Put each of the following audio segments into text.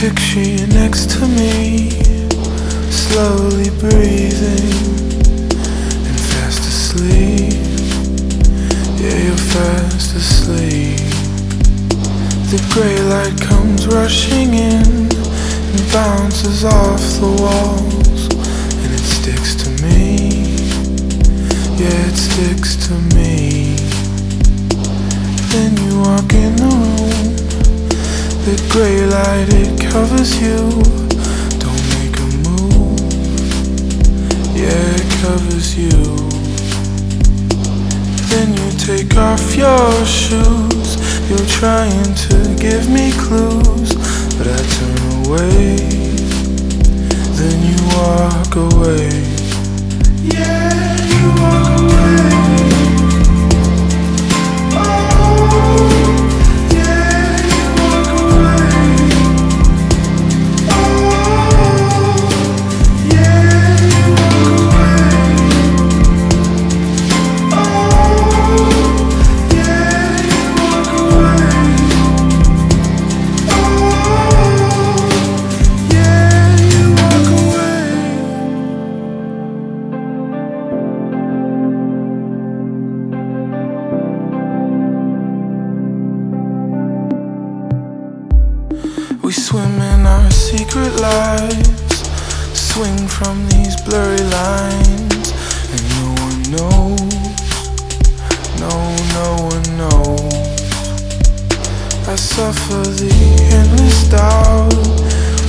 picture you next to me, slowly breathing and fast asleep. Yeah, you're fast asleep. The grey light comes rushing in and bounces off the walls, and it sticks to me. Yeah, it sticks to me. Then you walk in the room. The grey light, it covers you. Don't make a move. Yeah, it covers you. Then you take off your shoes. You're trying to give me clues, but I turn away. Then you walk away. Yeah, you walk away. We swim in our secret lives, swing from these blurry lines, and no one knows, no one knows. I suffer the endless doubt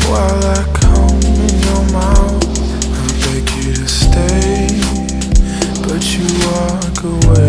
while I come in your mouth. I beg you to stay, but you walk away.